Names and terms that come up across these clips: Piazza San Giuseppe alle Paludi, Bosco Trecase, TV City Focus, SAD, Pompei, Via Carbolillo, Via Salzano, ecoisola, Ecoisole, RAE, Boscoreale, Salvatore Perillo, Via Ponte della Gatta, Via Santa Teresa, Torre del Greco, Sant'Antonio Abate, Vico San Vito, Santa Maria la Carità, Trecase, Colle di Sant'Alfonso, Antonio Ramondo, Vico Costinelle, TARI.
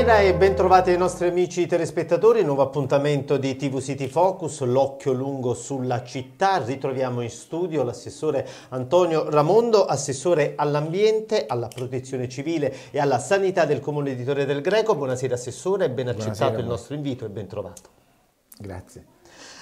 Buonasera e bentrovati ai nostri amici telespettatori, nuovo appuntamento di TV City Focus, l'occhio lungo sulla città. Ritroviamo in studio l'assessore Antonio Ramondo, assessore all'ambiente, alla protezione civile e alla sanità del comune di Torre del Greco. Buonasera assessore, ben accettato il nostro invito e bentrovato. Grazie.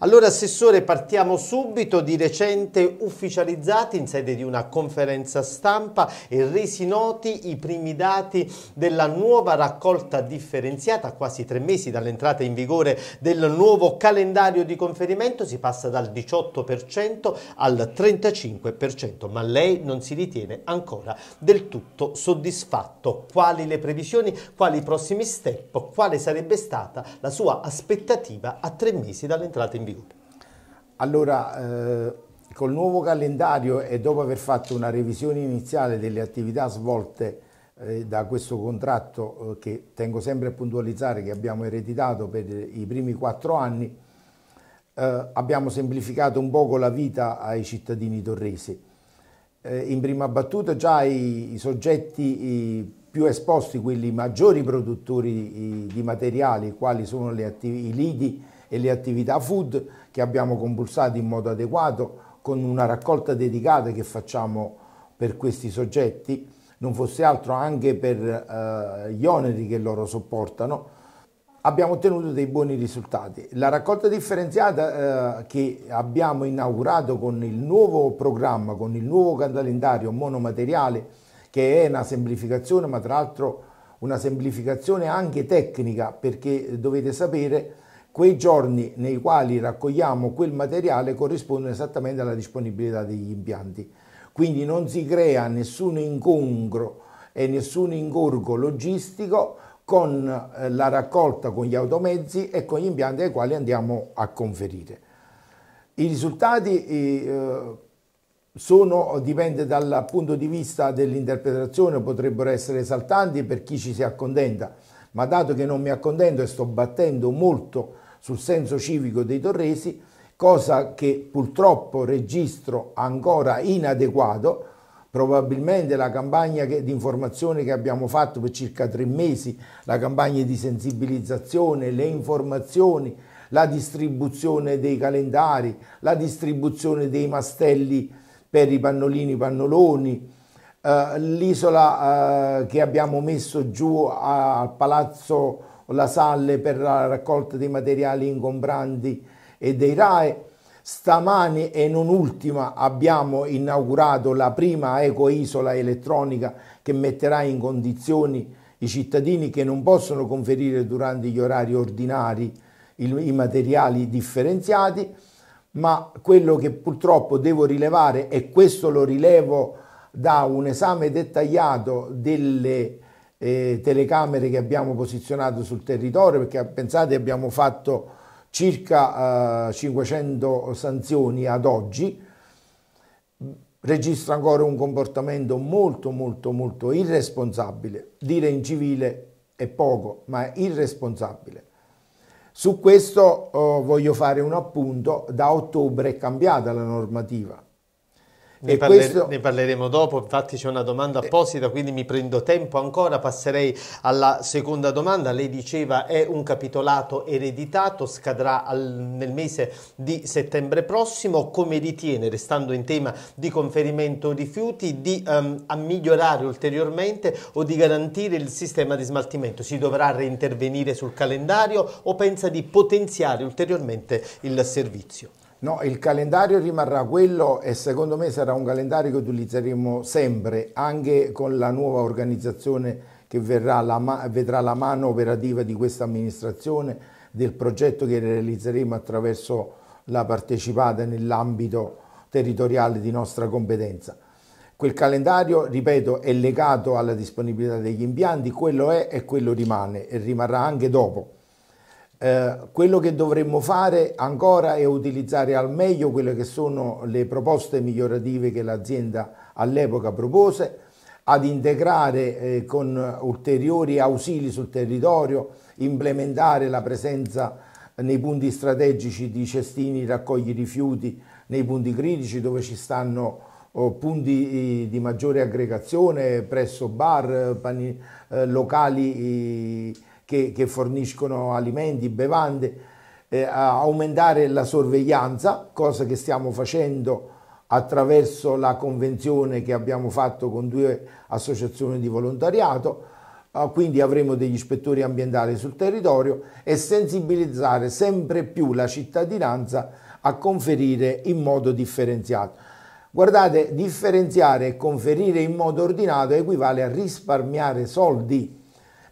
Allora assessore, partiamo subito. Di recente ufficializzati in sede di una conferenza stampa e resi noti i primi dati della nuova raccolta differenziata, quasi 3 mesi dall'entrata in vigore del nuovo calendario di conferimento. Si passa dal 18% al 35%, ma lei non si ritiene ancora del tutto soddisfatto. Quali le previsioni, quali i prossimi step, quale sarebbe stata la sua aspettativa a 3 mesi dall'entrata in vigore? Allora, col nuovo calendario e dopo aver fatto una revisione iniziale delle attività svolte da questo contratto che tengo sempre a puntualizzare che abbiamo ereditato per i primi 4 anni, abbiamo semplificato un poco la vita ai cittadini torresi. In prima battuta già i soggetti più esposti, quelli maggiori produttori di materiali, quali sono i lidi e le attività food, che abbiamo compulsato in modo adeguato con una raccolta dedicata che facciamo per questi soggetti, non fosse altro anche per gli oneri che loro sopportano. Abbiamo ottenuto dei buoni risultati. La raccolta differenziata che abbiamo inaugurato con il nuovo programma, con il nuovo calendario monomateriale, che è una semplificazione, ma tra l'altro una semplificazione anche tecnica, perché dovete sapere quei giorni nei quali raccogliamo quel materiale corrispondono esattamente alla disponibilità degli impianti. Quindi non si crea nessun incongruo e nessun ingorgo logistico con la raccolta con gli automezzi e con gli impianti ai quali andiamo a conferire. I risultati dipende dal punto di vista dell'interpretazione, potrebbero essere esaltanti per chi ci si accontenta, ma dato che non mi accontento e sto battendo molto sul senso civico dei torresi, cosa che purtroppo registro ancora inadeguato, probabilmente la campagna di informazione che abbiamo fatto per circa 3 mesi, la campagna di sensibilizzazione, le informazioni, la distribuzione dei calendari, la distribuzione dei mastelli per i pannolini, pannoloni, l'isola che abbiamo messo giù al Palazzo La Salle per la raccolta dei materiali ingombranti e dei RAE. Stamani e non ultima abbiamo inaugurato la prima ecoisola elettronica che metterà in condizioni i cittadini che non possono conferire durante gli orari ordinari i materiali differenziati. Ma quello che purtroppo devo rilevare, e questo lo rilevo da un esame dettagliato delle telecamere che abbiamo posizionato sul territorio, perché pensate abbiamo fatto circa 500 sanzioni ad oggi, registra ancora un comportamento molto irresponsabile. Dire incivile è poco, ma è irresponsabile. Su questo voglio fare un appunto: da ottobre è cambiata la normativa. Ne parleremo dopo, infatti c'è una domanda apposita, quindi mi prendo tempo ancora, passerei alla seconda domanda. Lei diceva è un capitolato ereditato, scadrà nel mese di settembre prossimo. Come ritiene, restando in tema di conferimento rifiuti, di a migliorare ulteriormente o di garantire il sistema di smaltimento? Si dovrà reintervenire sul calendario o pensa di potenziare ulteriormente il servizio? No, il calendario rimarrà quello e secondo me sarà un calendario che utilizzeremo sempre, anche con la nuova organizzazione che vedrà la mano operativa di questa amministrazione, del progetto che realizzeremo attraverso la partecipata nell'ambito territoriale di nostra competenza. Quel calendario, ripeto, è legato alla disponibilità degli impianti, quello è e quello rimane e rimarrà anche dopo. Quello che dovremmo fare ancora è utilizzare al meglio quelle che sono le proposte migliorative che l'azienda all'epoca propose, ad integrare con ulteriori ausili sul territorio, implementare la presenza nei punti strategici di cestini raccogli rifiuti, nei punti critici dove ci stanno punti di maggiore aggregazione presso bar, locali che forniscono alimenti, bevande, a aumentare la sorveglianza, cosa che stiamo facendo attraverso la convenzione che abbiamo fatto con 2 associazioni di volontariato, quindi avremo degli ispettori ambientali sul territorio, e sensibilizzare sempre più la cittadinanza a conferire in modo differenziato. Guardate, differenziare e conferire in modo ordinato equivale a risparmiare soldi,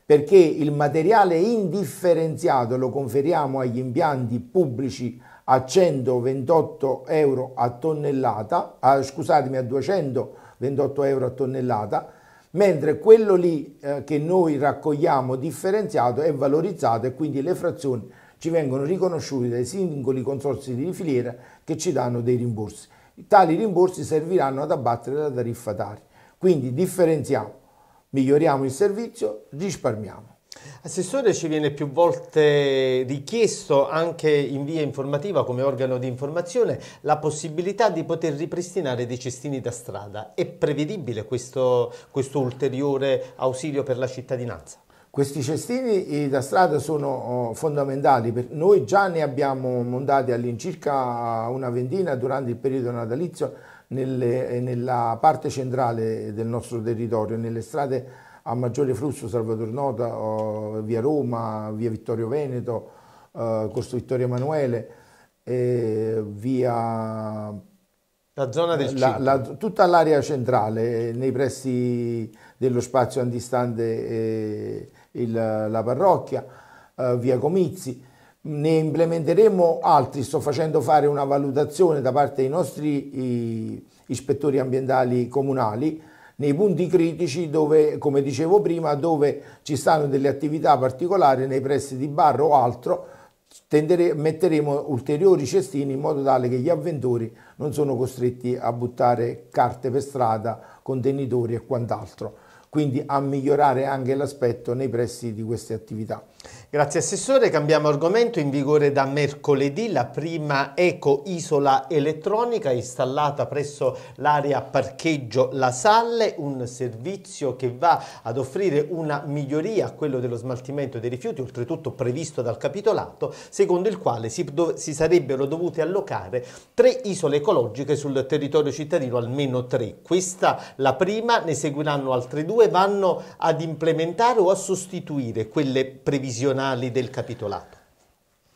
perché il materiale indifferenziato lo conferiamo agli impianti pubblici a 128 euro a tonnellata, scusatemi, a 228 euro a tonnellata, mentre quello lì che noi raccogliamo differenziato è valorizzato, e quindi le frazioni ci vengono riconosciute dai singoli consorzi di filiera che ci danno dei rimborsi. Tali rimborsi serviranno ad abbattere la tariffa TARI. Quindi differenziamo, miglioriamo il servizio, risparmiamo. Assessore, ci viene più volte richiesto anche in via informativa come organo di informazione la possibilità di poter ripristinare dei cestini da strada. È prevedibile questo ulteriore ausilio per la cittadinanza? Questi cestini da strada sono fondamentali. Noi già ne abbiamo montati all'incirca una ventina durante il periodo natalizio nella parte centrale del nostro territorio, nelle strade a maggiore flusso: Salvatore Nota, via Roma, via Vittorio Veneto, Corso Vittorio Emanuele, via la zona del Cipro, tutta l'area centrale, nei pressi dello spazio antistante la parrocchia, via Comizi. Ne implementeremo altri. Sto facendo fare una valutazione da parte dei nostri ispettori ambientali comunali nei punti critici dove, come dicevo prima, dove ci stanno delle attività particolari nei pressi di bar o altro. Metteremo ulteriori cestini in modo tale che gli avventori non sono costretti a buttare carte per strada, contenitori e quant'altro, quindi a migliorare anche l'aspetto nei pressi di queste attività. Grazie Assessore, cambiamo argomento. In vigore da mercoledì la prima eco-isola elettronica installata presso l'area parcheggio La Salle, un servizio che va ad offrire una miglioria a quello dello smaltimento dei rifiuti, oltretutto previsto dal capitolato, secondo il quale si sarebbero dovute allocare 3 isole ecologiche sul territorio cittadino, almeno 3. Questa la prima, ne seguiranno altre 2, vanno ad implementare o a sostituire quelle previsionali del capitolato.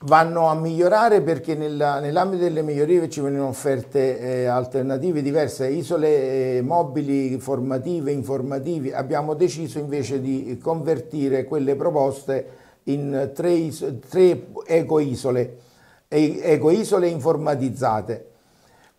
Vanno a migliorare, perché nell'ambito delle migliorie ci venivano offerte alternative diverse, isole mobili, formative, informative. Abbiamo deciso invece di convertire quelle proposte in 3 ecoisole informatizzate.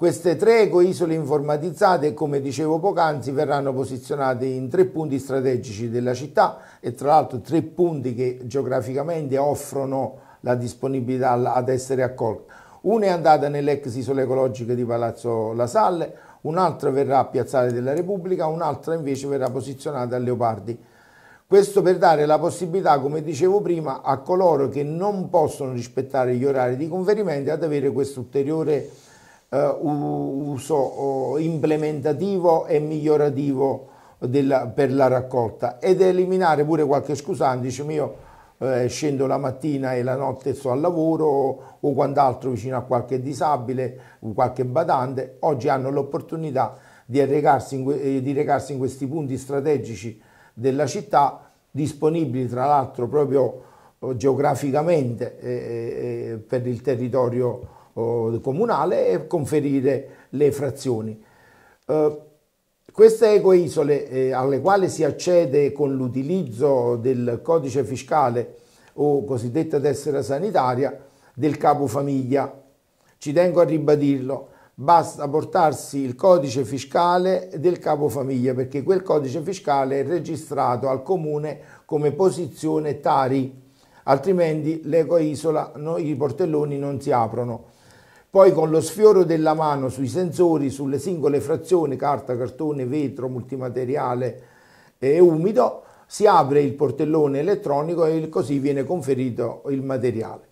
Queste 3 ecoisole informatizzate, come dicevo poc'anzi, verranno posizionate in 3 punti strategici della città, e tra l'altro 3 punti che geograficamente offrono la disponibilità ad essere accolti. Una è andata nell'ex isola ecologica di Palazzo La Salle, un'altra verrà a Piazzale della Repubblica, un'altra invece verrà posizionata a Leopardi. Questo per dare la possibilità, come dicevo prima, a coloro che non possono rispettare gli orari di conferimento ad avere questo ulteriore uso implementativo e migliorativo per la raccolta, ed eliminare pure qualche scusante, dice io scendo la mattina e la notte sto al lavoro o quant'altro, vicino a qualche disabile o qualche badante. Oggi hanno l'opportunità di recarsi in questi punti strategici della città, disponibili tra l'altro proprio geograficamente per il territorio comunale, e conferire le frazioni. Queste ecoisole, alle quali si accede con l'utilizzo del codice fiscale o cosiddetta tessera sanitaria del capofamiglia, ci tengo a ribadirlo, basta portarsi il codice fiscale del capofamiglia, perché quel codice fiscale è registrato al comune come posizione Tari, altrimenti l'ecoisola, i portelloni non si aprono. Poi con lo sfioro della mano sui sensori, sulle singole frazioni, carta, cartone, vetro, multimateriale e umido, si apre il portellone elettronico e così viene conferito il materiale.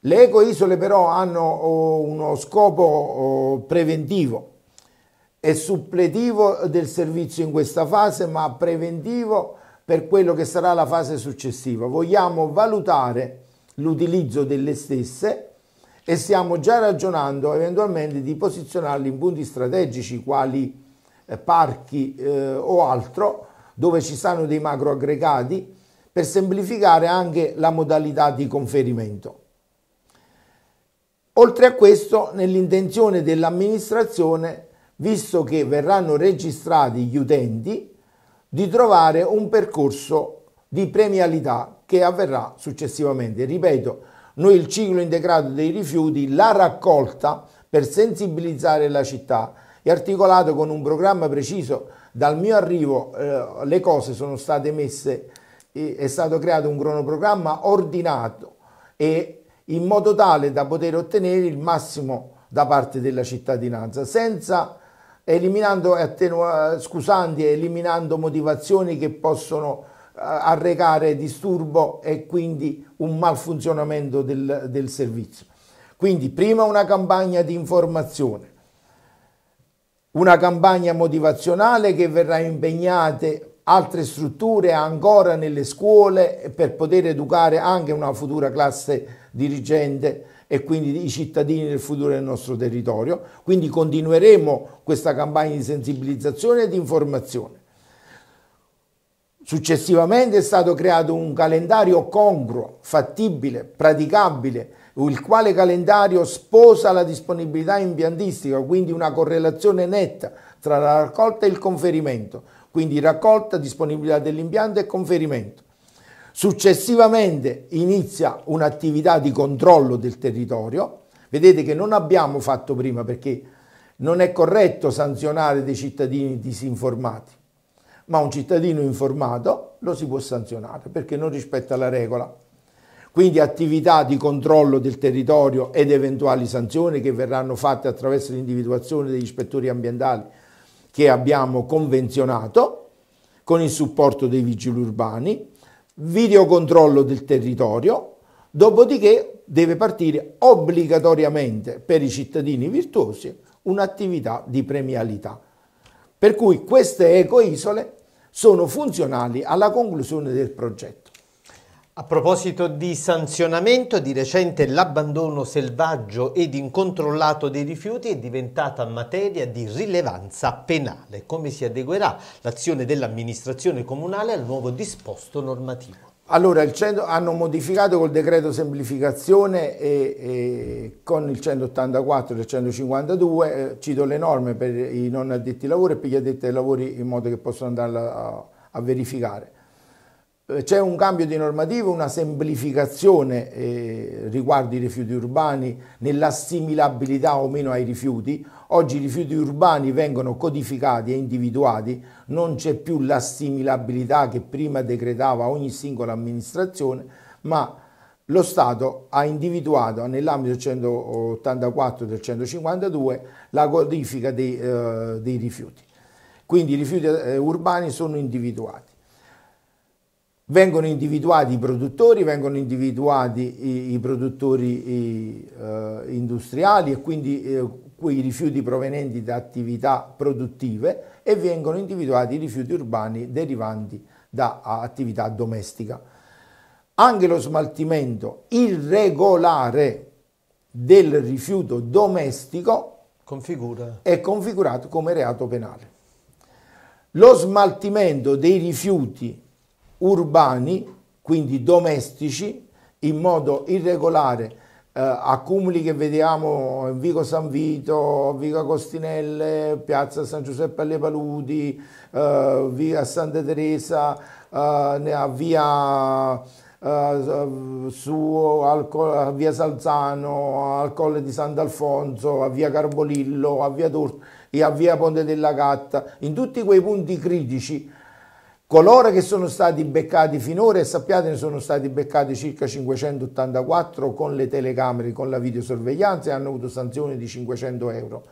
Le ecoisole però hanno uno scopo preventivo e suppletivo del servizio in questa fase, ma preventivo per quello che sarà la fase successiva. Vogliamo valutare l'utilizzo delle stesse e stiamo già ragionando eventualmente di posizionarli in punti strategici quali parchi o altro, dove ci stanno dei macro aggregati, per semplificare anche la modalità di conferimento. Oltre a questo, nell'intenzione dell'amministrazione, visto che verranno registrati gli utenti, di trovare un percorso di premialità che avverrà successivamente. Ripeto, noi il ciclo integrato dei rifiuti, la raccolta per sensibilizzare la città, è articolato con un programma preciso. Dal mio arrivo le cose sono state messe, è stato creato un cronoprogramma ordinato e in modo tale da poter ottenere il massimo da parte della cittadinanza, senza eliminando motivazioni che possono arrecare disturbo e quindi un malfunzionamento del servizio. Quindi prima una campagna di informazione, una campagna motivazionale che verrà impegnate altre strutture ancora nelle scuole per poter educare anche una futura classe dirigente e quindi i cittadini del futuro del nostro territorio. Quindi continueremo questa campagna di sensibilizzazione e di informazione. Successivamente è stato creato un calendario congruo, fattibile, praticabile, il quale calendario sposa la disponibilità impiantistica, quindi una correlazione netta tra la raccolta e il conferimento. Quindi raccolta, disponibilità dell'impianto e conferimento. Successivamente inizia un'attività di controllo del territorio. Vedete che non abbiamo fatto prima, perché non è corretto sanzionare dei cittadini disinformati, ma un cittadino informato lo si può sanzionare perché non rispetta la regola. Quindi attività di controllo del territorio ed eventuali sanzioni che verranno fatte attraverso l'individuazione degli ispettori ambientali che abbiamo convenzionato con il supporto dei vigili urbani, videocontrollo del territorio, dopodiché deve partire obbligatoriamente per i cittadini virtuosi un'attività di premialità. Per cui queste ecoisole sono funzionali alla conclusione del progetto. A proposito di sanzionamento, di recente l'abbandono selvaggio ed incontrollato dei rifiuti è diventata materia di rilevanza penale. Come si adeguerà l'azione dell'amministrazione comunale al nuovo disposto normativo? Allora, il centro hanno modificato col decreto semplificazione e con il 184 e il 152, cito le norme per i non addetti ai lavori e per gli addetti ai lavori in modo che possono andare a verificare. C'è un cambio di normativa, una semplificazione riguardo i rifiuti urbani nell'assimilabilità o meno ai rifiuti. Oggi i rifiuti urbani vengono codificati e individuati, non c'è più l'assimilabilità che prima decretava ogni singola amministrazione, ma lo Stato ha individuato nell'ambito del 184 e del 152 la codifica dei rifiuti. Quindi i rifiuti urbani sono individuati. Vengono individuati i produttori, vengono individuati i produttori industriali e quindi quei rifiuti provenienti da attività produttive e vengono individuati i rifiuti urbani derivanti da attività domestica. Anche lo smaltimento irregolare del rifiuto domestico è configurato come reato penale. Lo smaltimento dei rifiuti urbani, quindi domestici, in modo irregolare, accumuli che vediamo in Vico San Vito, Vico Costinelle, Piazza San Giuseppe alle Paludi, Via Santa Teresa, a Via Salzano, al Colle di Sant'Alfonso, a Via Carbolillo, a Via Torre e a Via Ponte della Gatta, in tutti quei punti critici. Coloro che sono stati beccati finora, e sappiate ne sono stati beccati circa 584 con le telecamere, con la videosorveglianza, e hanno avuto sanzioni di 500 euro.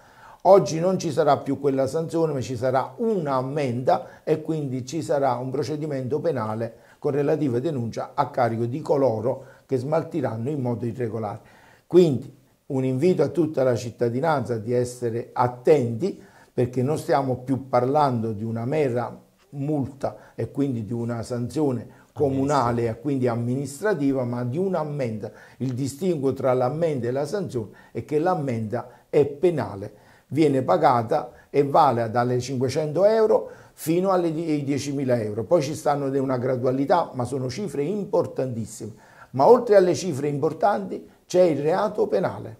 Oggi non ci sarà più quella sanzione, ma ci sarà un'ammenda e quindi ci sarà un procedimento penale con relativa denuncia a carico di coloro che smaltiranno in modo irregolare. Quindi un invito a tutta la cittadinanza di essere attenti, perché non stiamo più parlando di una mera multa e quindi di una sanzione comunale e quindi amministrativa, ma di un'ammenda. Il distinguo tra l'ammenda e la sanzione è che l'ammenda è penale, viene pagata e vale dalle 500 euro fino ai 10.000 euro. Poi ci stanno una gradualità, ma sono cifre importantissime. Ma oltre alle cifre importanti c'è il reato penale,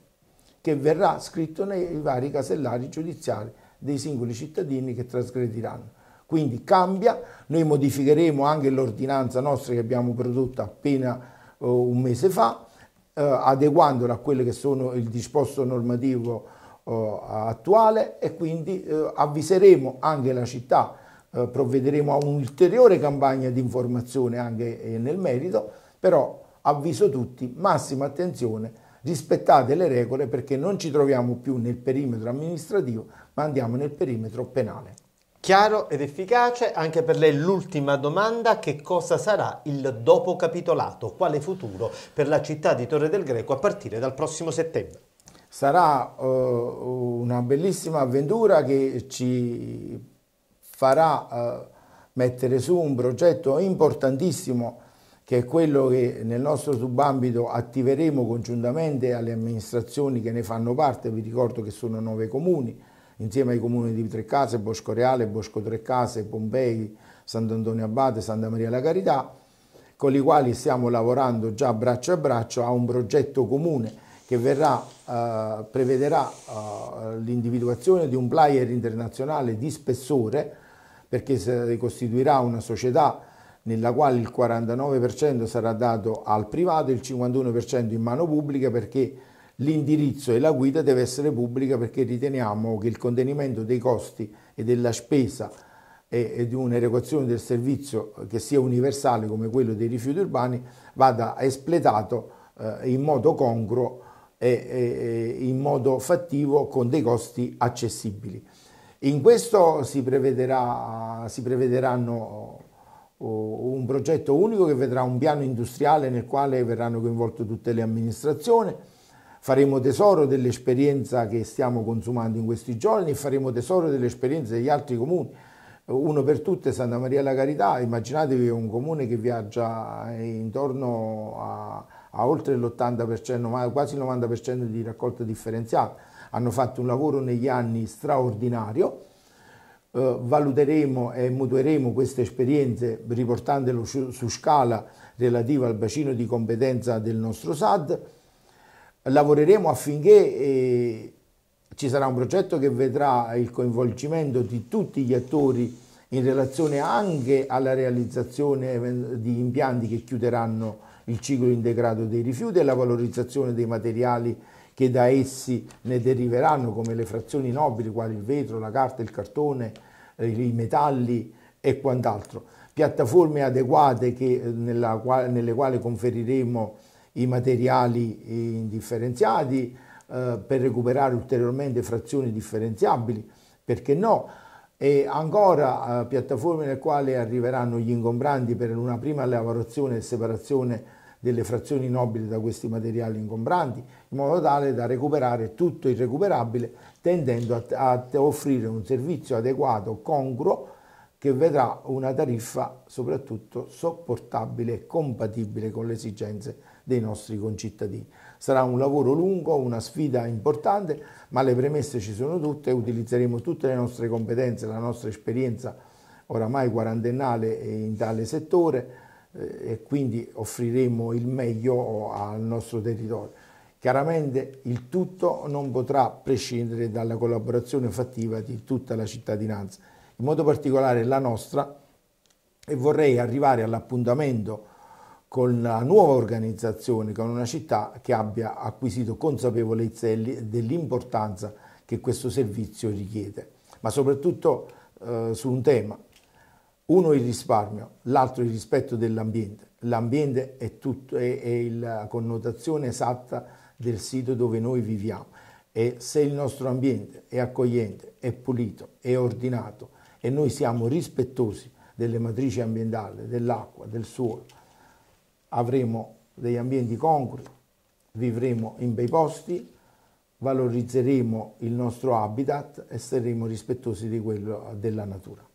che verrà scritto nei vari casellari giudiziari dei singoli cittadini che trasgrediranno. Quindi cambia, noi modificheremo anche l'ordinanza nostra che abbiamo prodotto appena un mese fa, adeguandola a quello che sono il disposto normativo attuale, e quindi avviseremo anche la città, provvederemo a un'ulteriore campagna di informazione anche nel merito, però avviso tutti, massima attenzione, rispettate le regole, perché non ci troviamo più nel perimetro amministrativo ma andiamo nel perimetro penale. Chiaro ed efficace. Anche per lei l'ultima domanda: che cosa sarà il dopo capitolato? Quale futuro per la città di Torre del Greco a partire dal prossimo settembre? Sarà una bellissima avventura che ci farà mettere su un progetto importantissimo, che è quello che nel nostro subambito attiveremo congiuntamente alle amministrazioni che ne fanno parte. Vi ricordo che sono 9 comuni, insieme ai comuni di Trecase, Boscoreale, Bosco Trecase, Pompei, Sant'Antonio Abate, Santa Maria la Carità, con i quali stiamo lavorando già braccio a braccio a un progetto comune che prevederà l'individuazione di un player internazionale di spessore, perché si costituirà una società nella quale il 49% sarà dato al privato e il 51% in mano pubblica, perché l'indirizzo e la guida deve essere pubblica, perché riteniamo che il contenimento dei costi e della spesa e di un'erogazione del servizio che sia universale come quello dei rifiuti urbani vada espletato in modo congruo e in modo fattivo con dei costi accessibili. In questo si prevederanno un progetto unico che vedrà un piano industriale nel quale verranno coinvolte tutte le amministrazioni. Faremo tesoro dell'esperienza che stiamo consumando in questi giorni e faremo tesoro dell'esperienza degli altri comuni. Uno per tutte, Santa Maria la Carità. Immaginatevi un comune che viaggia intorno a oltre l'80%, quasi il 90% di raccolta differenziata. Hanno fatto un lavoro negli anni straordinario. Valuteremo e mutueremo queste esperienze riportandolo su scala relativa al bacino di competenza del nostro SAD. Lavoreremo affinché ci sarà un progetto che vedrà il coinvolgimento di tutti gli attori in relazione anche alla realizzazione di impianti che chiuderanno il ciclo integrato dei rifiuti e la valorizzazione dei materiali che da essi ne deriveranno, come le frazioni nobili, quali il vetro, la carta, il cartone, i metalli e quant'altro. Piattaforme adeguate nelle quali conferiremo i materiali indifferenziati per recuperare ulteriormente frazioni differenziabili, perché no? E ancora piattaforme nelle quali arriveranno gli ingombranti per una prima lavorazione e separazione delle frazioni nobili da questi materiali ingombranti, in modo tale da recuperare tutto il recuperabile, tendendo a offrire un servizio adeguato, congruo, che vedrà una tariffa soprattutto sopportabile e compatibile con le esigenze dei nostri concittadini. Sarà un lavoro lungo, una sfida importante, ma le premesse ci sono tutte. Utilizzeremo tutte le nostre competenze, la nostra esperienza oramai quarantennale in tale settore, e quindi offriremo il meglio al nostro territorio. Chiaramente il tutto non potrà prescindere dalla collaborazione fattiva di tutta la cittadinanza, in modo particolare la nostra, e vorrei arrivare all'appuntamento con la nuova organizzazione, con una città che abbia acquisito consapevolezza dell'importanza che questo servizio richiede, ma soprattutto su un tema: uno il risparmio, l'altro il rispetto dell'ambiente. L'ambiente è la connotazione esatta del sito dove noi viviamo, e se il nostro ambiente è accogliente, è pulito, è ordinato e noi siamo rispettosi delle matrici ambientali, dell'acqua, del suolo, avremo degli ambienti congrui, vivremo in bei posti, valorizzeremo il nostro habitat e saremo rispettosi di quello della natura.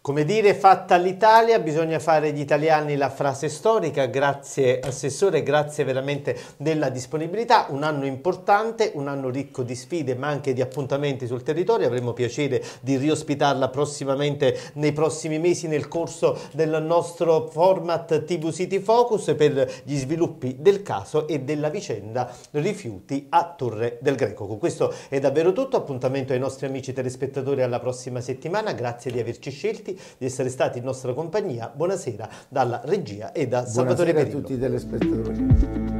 Come dire, fatta l'Italia, bisogna fare gli italiani la frase storica. Grazie Assessore, grazie veramente della disponibilità. Un anno importante, un anno ricco di sfide ma anche di appuntamenti sul territorio. Avremo piacere di riospitarla prossimamente nei prossimi mesi nel corso del nostro format TV City Focus per gli sviluppi del caso e della vicenda rifiuti a Torre del Greco. Con questo è davvero tutto, appuntamento ai nostri amici telespettatori alla prossima settimana. Grazie di averci scelti, di essere stati in nostra compagnia. Buonasera dalla regia e da Salvatore Perillo. Buonasera a tutti i telespettatori.